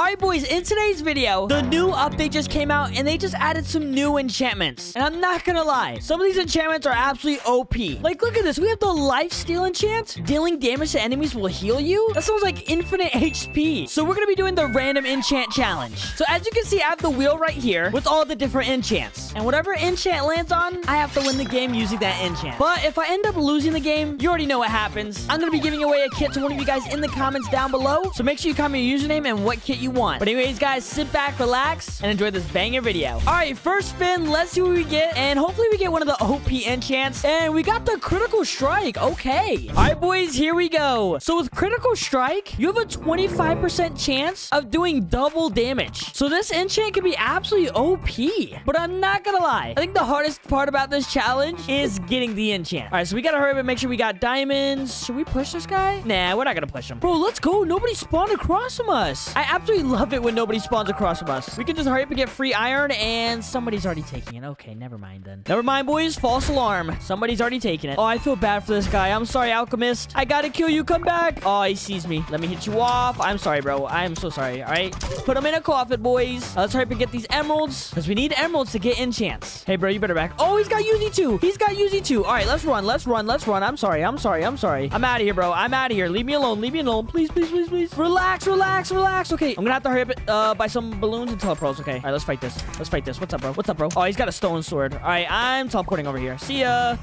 All right, boys, in today's video, the new update just came out, and they just added some new enchantments. And I'm not gonna lie, some of these enchantments are absolutely OP. Like, look at this. We have the lifesteal enchant. Dealing damage to enemies will heal you. That sounds like infinite HP. So we're gonna be doing the random enchant challenge. So as you can see, I have the wheel right here with all the different enchants. And whatever enchant lands on, I have to win the game using that enchant. But if I end up losing the game, you already know what happens. I'm gonna be giving away a kit to one of you guys in the comments down below. So make sure you comment your username and what kit you want. But anyways, guys, sit back, relax, and enjoy this banger video. All right, first spin. Let's see what we get. And hopefully we get one of the OP enchants. And we got the critical strike. Okay. All right, boys, here we go. So with critical strike, you have a 25% chance of doing double damage. So this enchant can be absolutely OP. But I'm not gonna lie, I think the hardest part about this challenge is getting the enchant. All right, so we gotta hurry up and make sure we got diamonds. Should we push this guy? Nah, we're not gonna push him. Bro, let's go. Nobody spawned across from us. I absolutely love it when nobody spawns across from us. We can just hurry up and get free iron, and somebody's already taking it. Okay, never mind then. Never mind, boys. False alarm. Somebody's already taking it. Oh, I feel bad for this guy. I'm sorry, Alchemist. I gotta kill you. Come back. Oh, he sees me. Let me hit you off. I'm sorry, bro. I am so sorry. All right. Put him in a coffin, boys. Let's hurry up and get these emeralds, because we need emeralds to get enchants. Hey, bro, you better back. Oh, he's got Uzi too. He's got Uzi too. All right, let's run. Let's run. Let's run. I'm sorry. I'm sorry. I'm sorry. I'm out of here, bro. I'm out of here. Leave me alone. Leave me alone. Please, please, please, please. Relax, relax, relax. Okay, I'm gonna have to hurry up and buy some balloons and teleports. Okay. All right, let's fight this. Let's fight this. What's up, bro? What's up, bro? Oh, he's got a stone sword. All right, I'm teleporting over here. See ya.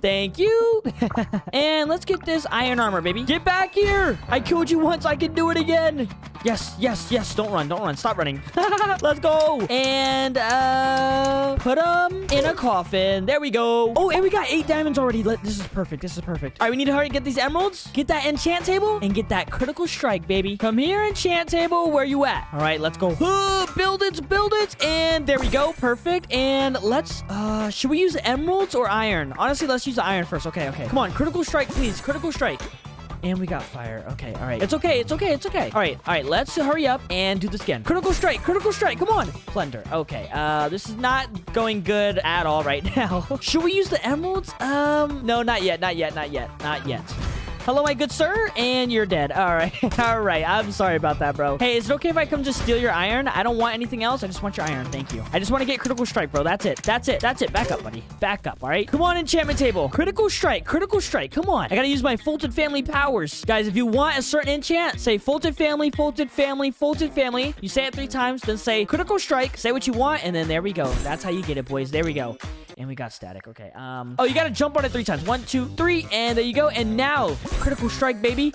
Thank you. And let's get this iron armor, baby. Get back here. I killed you once. I can do it again. Yes, yes, yes. Don't run. Don't run. Stop running. Let's go. And put him in a coffin. There we go. Oh, and we got 8 diamonds already. This is perfect. This is perfect. All right, we need to hurry and get these emeralds. Get that enchant table and get that critical strike, baby. Come here, enchant table. Where you at? All right, let's go. Build it, build it. And there we go. Perfect. And let's, should we use emeralds or iron? Honestly, let's use the iron first. Okay, okay. Come on, critical strike, please. Critical strike. And we got fire. Okay, all right. It's okay. It's okay. It's okay. All right. All right. Let's hurry up and do this again. Critical strike. Critical strike. Come on. Plunder. Okay. This is not going good at all right now. Should we use the emeralds? No, not yet. Not yet. Not yet. Not yet. Hello, my good sir, and you're dead. All right. All right. I'm sorry about that, bro. Hey, is it okay if I come just steal your iron? I don't want anything else. I just want your iron. Thank you. I just want to get critical strike, bro. That's it. That's it. That's it. Back up, buddy. Back up. All right. Come on, enchantment table. Critical strike. Critical strike. Come on. I got to use my Foltyn Family powers. Guys, if you want a certain enchant, say Foltyn Family, Foltyn Family, Foltyn Family. You say it 3 times, then say critical strike. Say what you want, and then there we go. That's how you get it, boys. There we go. And we got static. Okay. Oh, you got to jump on it 3 times. 1, 2, 3. And there you go. And now, critical strike, baby.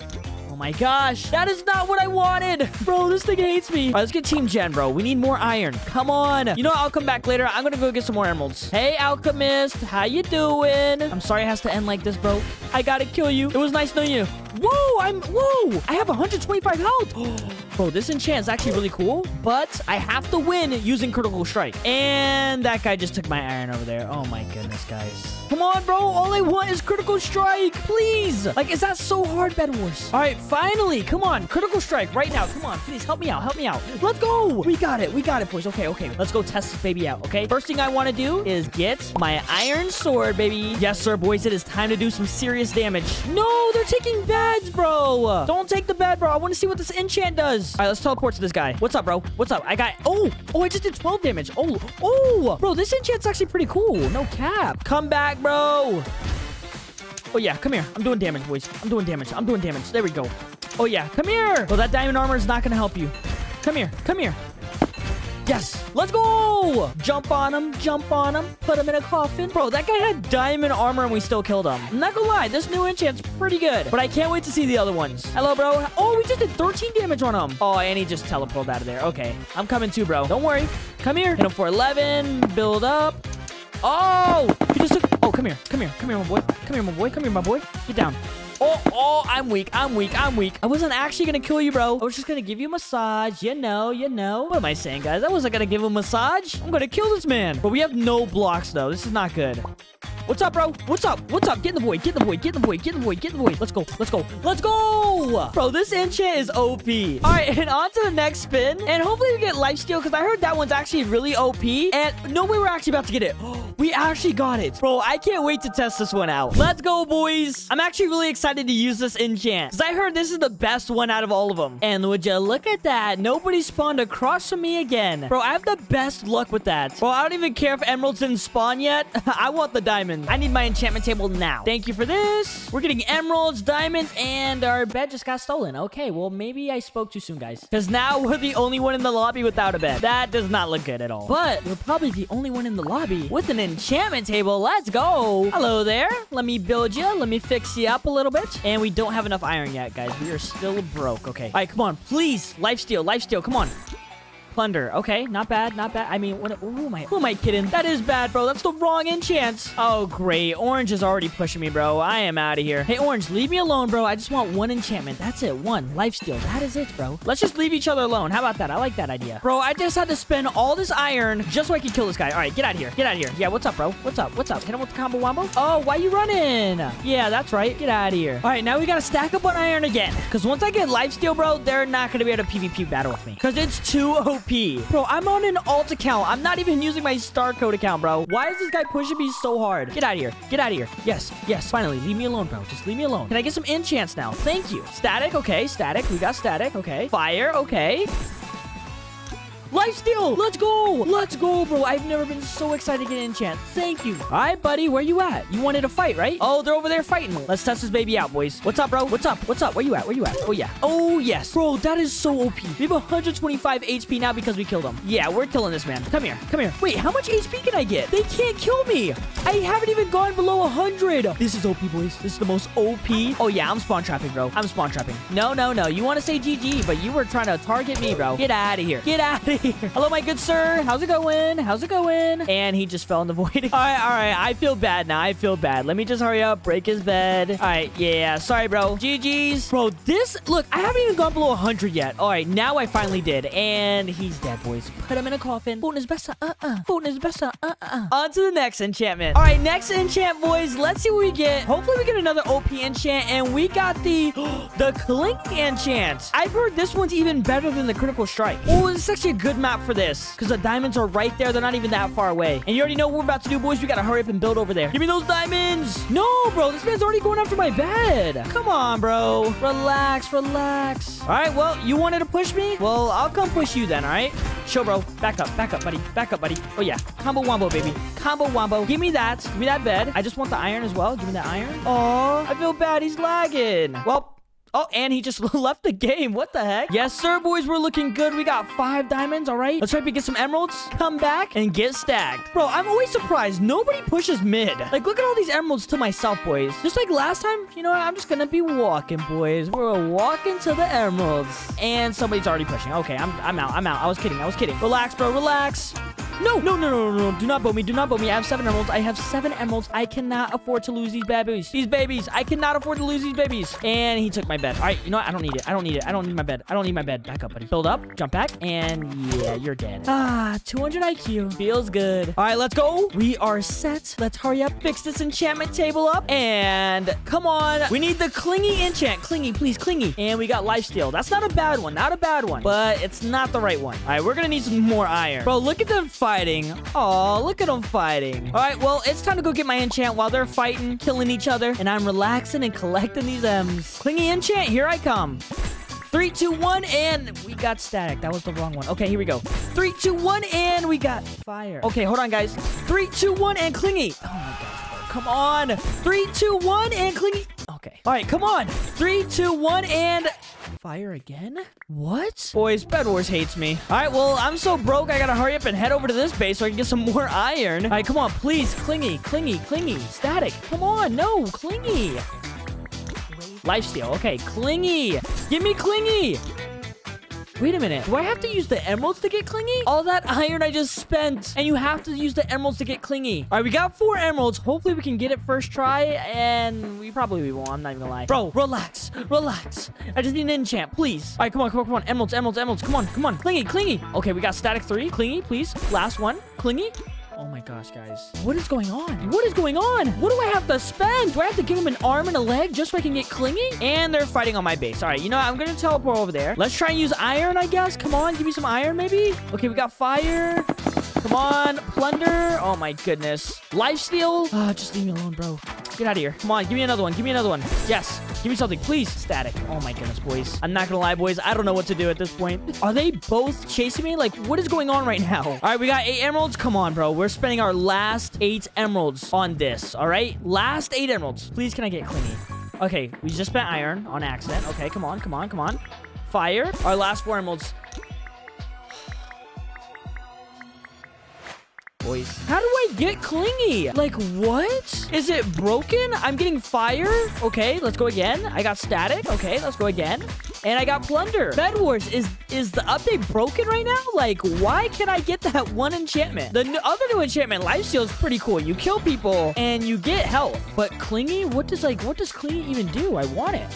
Oh my gosh. That is not what I wanted. Bro, this thing hates me. All right, let's get Team Gen, bro. We need more iron. Come on. You know what? I'll come back later. I'm going to go get some more emeralds. Hey, Alchemist. How you doing? I'm sorry it has to end like this, bro. I got to kill you. It was nice knowing you. Whoa, whoa. I have 125 health. Bro, this enchant is actually really cool, but I have to win using critical strike. And that guy just took my iron over there. Oh my goodness, guys. Come on, bro. All I want is critical strike. Please. Like, is that so hard, Bedwars? All right, finally. Come on. Critical strike right now. Come on. Please help me out. Help me out. Let's go. We got it. We got it, boys. Okay, okay. Let's go test this baby out, okay? First thing I want to do is get my iron sword, baby. Yes, sir, boys. It is time to do some serious damage. No, they're taking back. Beds, bro. Don't take the bed, bro. I want to see what this enchant does. All right, let's teleport to this guy. What's up, bro? What's up? I got... Oh, I just did 12 damage. Oh, bro, this enchant's actually pretty cool. No cap. Come back, bro. Oh, yeah, come here. I'm doing damage, boys. I'm doing damage. I'm doing damage. There we go. Oh, yeah, come here. Well, that diamond armor is not going to help you. Come here. Come here. Yes, let's go. Jump on him, jump on him, put him in a coffin. Bro, that guy had diamond armor and we still killed him. I'm not gonna lie, this new enchant's pretty good, but I can't wait to see the other ones. Hello, bro. Oh, we just did 13 damage on him. Oh, and he just teleported out of there. Okay, I'm coming too, bro. Don't worry. Come here. Hit him for 11, build up. Oh, he just took... Oh, come here, come here, come here, my boy. Come here, my boy, come here, my boy. Get down. Oh, I'm weak. I'm weak. I'm weak. I wasn't actually going to kill you, bro. I was just going to give you a massage. You know, you know. What am I saying, guys? I wasn't going to give him a massage. I'm going to kill this man. But we have no blocks, though. This is not good. What's up, bro? What's up? What's up? Get in the void. Get in the void. Get in the void. Get in the void. Get in the void. Let's go. Let's go. Let's go! Bro, this enchant is OP. All right, and on to the next spin. And hopefully we get lifesteal, because I heard that one's actually really OP. And no way we're actually about to get it. We actually got it. Bro, I can't wait to test this one out. Let's go, boys. I'm actually really excited to use this enchant, because I heard this is the best one out of all of them. And would you look at that? Nobody spawned across from me again. Bro, I have the best luck with that. Bro, I don't even care if emeralds didn't spawn yet. I want the diamond. I need my enchantment table now. Thank you for this. We're getting emeralds, diamonds, and our bed just got stolen. Okay, well, maybe I spoke too soon, guys, because now we're the only one in the lobby without a bed. That does not look good at all. But we're probably the only one in the lobby with an enchantment table. Let's go. Hello there. Let me build you. Let me fix you up a little bit. And we don't have enough iron yet, guys. We are still broke. Okay. All right, come on. Please. Lifesteal. Lifesteal. Come on. Plunder. Okay, not bad, not bad. I mean, what, who am I kidding? That is bad, bro. That's the wrong enchant. Oh, great. Orange is already pushing me, bro. I am out of here. Hey, Orange, leave me alone, bro. I just want one enchantment. That's it. One. Lifesteal. That is it, bro. Let's just leave each other alone. How about that? I like that idea. Bro, I just had to spend all this iron just so I could kill this guy. All right, get out of here. Get out of here. Yeah, what's up, bro? What's up? What's up? Can I want the combo wombo? Oh, why you running? Yeah, that's right. Get out of here. All right, now we got to stack up on iron again, because once I get lifesteal, bro, they're not going to be able to PvP battle with me, because it's too OP. Bro, I'm on an alt account. I'm not even using my star code account, bro. Why is this guy pushing me so hard? Get out of here. Get out of here. Yes. Yes. Finally, leave me alone, bro. Just leave me alone. Can I get some enchants now? Thank you. Static. Okay. Static. We got static. Okay. Fire. Okay. Lifesteal! Let's go! Let's go, bro. I've never been so excited to get an enchant. Thank you. All right, buddy. Where you at? You wanted a fight, right? Oh, they're over there fighting. Let's test this baby out, boys. What's up, bro? What's up? What's up? Where you at? Where you at? Oh, yeah. Oh, yes. Bro, that is so OP. We have 125 HP now because we killed him. Yeah, we're killing this man. Come here. Come here. Wait, how much HP can I get? They can't kill me. I haven't even gone below 100. This is OP, boys. This is the most OP. Oh, yeah. I'm spawn trapping, bro. I'm spawn trapping. No, no, no. You want to say GG, but you were trying to target me, bro. Get out of here. Get out of here. Hello, my good sir. How's it going? How's it going? And he just fell in the void. All right, all right. I feel bad now. I feel bad. Let me just hurry up, break his bed. All right, yeah. Sorry, bro. GG's. Bro, this... Look, I haven't even gone below 100 yet. All right, now I finally did. And he's dead, boys. Put him in a coffin. Foltyn is best. Foltyn is best. On to the next enchantment. All right, next enchant, boys. Let's see what we get. Hopefully, we get another OP enchant. And we got the... the clinking enchant. I've heard this one's even better than the critical strike. Oh, this is actually a good map for this, because the diamonds are right there. They're not even that far away. And you already know what we're about to do, boys. We gotta hurry up and build over there. Give me those diamonds. No, bro, this man's already going after my bed. Come on, bro. Relax, relax. All right, well, you wanted to push me? Well, I'll come push you then. All right, chill, bro. Back up, buddy. Back up, buddy. Oh yeah, combo wombo, baby. Combo wombo. Give me that. Give me that bed. I just want the iron as well. Give me that iron. Oh, I feel bad. He's lagging. Well. Oh, and he just left the game. What the heck? Yes, sir, boys. We're looking good. We got 5 diamonds, all right? Let's try to get some emeralds, come back, and get stacked. Bro, I'm always surprised. Nobody pushes mid. Like, look at all these emeralds to myself, boys. Just like last time, you know what? I'm just gonna be walking, boys. We're walking to the emeralds. And somebody's already pushing. Okay, I'm out. I'm out. I was kidding. Relax, bro. Relax. No, no, no, no, no, no. Do not bow me. Do not bow me. I have 7 emeralds. I have 7 emeralds. I cannot afford to lose these babies. These babies. I cannot afford to lose these babies. And he took my bed. All right. You know what? I don't need it. I don't need it. I don't need my bed. I don't need my bed. Back up, buddy. Build up. Jump back. And yeah, you're dead. Ah, 200 IQ. Feels good. All right, let's go. We are set. Let's hurry up. Fix this enchantment table up. And come on. We need the clingy enchant. Clingy, please. Clingy. And we got lifesteal. That's not a bad one. Not a bad one. But it's not the right one. All right. We're going to need some more iron. Bro, look at the... fighting. Oh, look at them fighting. All right, well, it's time to go get my enchant while they're fighting, killing each other, and I'm relaxing and collecting these M's. Clingy enchant, here I come. 3, 2, 1, and we got static. That was the wrong one. Okay, here we go. 3, 2, 1, and we got fire. Okay, hold on, guys. 3, 2, 1, and clingy. Oh my gosh, come on. 3, 2, 1, and clingy. Okay. All right, come on. 3, 2, 1, and... fire again? What? Boys, Bedwars hates me. All right, well, I'm so broke, I gotta hurry up and head over to this base so I can get some more iron. All right, come on, please. Clingy, clingy, clingy. Static. Come on, no, clingy. Lifesteal, okay, clingy. Give me clingy. Wait a minute. Do I have to use the emeralds to get clingy? All that iron I just spent. And you have to use the emeralds to get clingy. All right, we got 4 emeralds. Hopefully, we can get it first try. And we probably won't. I'm not even gonna lie. Bro, relax. Relax. I just need an enchant, please. All right, come on, come on, come on. Emeralds, emeralds, emeralds. Come on, come on. Clingy, clingy. Okay, we got static 3. Clingy, please. Last one. Clingy. Oh my gosh, guys. What is going on? What is going on? What do I have to spend? Do I have to give him an arm and a leg just so I can get clinging? And they're fighting on my base. All right, you know what? I'm going to teleport over there. Let's try and use iron, I guess. Come on, give me some iron, maybe. Okay, we got fire. Come on, plunder. Oh my goodness. Lifesteal. Ah, just leave me alone, bro. Get out of here. Come on, give me another one. Give me another one. Yes. Give me something, please. Static. Oh my goodness, boys. I'm not gonna lie, boys. I don't know what to do at this point. Are they both chasing me? Like, what is going on right now? All right, we got 8 emeralds. Come on, bro. We're spending our last 8 emeralds on this, all right? Last 8 emeralds. Please, can I get clingy? Okay, we just spent iron on accident. Okay, come on, come on, come on. Fire. Our last 4 emeralds. Boys. How do I get clingy? Like, what? Is it broken? I'm getting fire. Okay, let's go again. I got static. Okay, let's go again. And I got plunder. Bedwars, is the update broken right now? Like, why can I get that one enchantment? The other new enchantment, lifesteal, is pretty cool. You kill people and you get health. But clingy? What does clingy even do? I want it.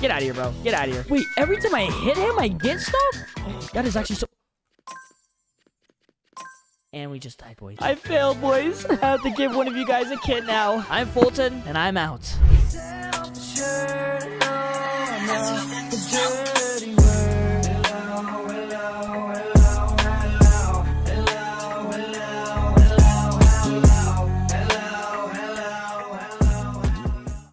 Get out of here, bro. Get out of here. Wait, every time I hit him, I get stuff? That is actually so... And we just died, boys. I failed, boys. I have to give one of you guys a kit now. I'm Foltyn, and I'm out.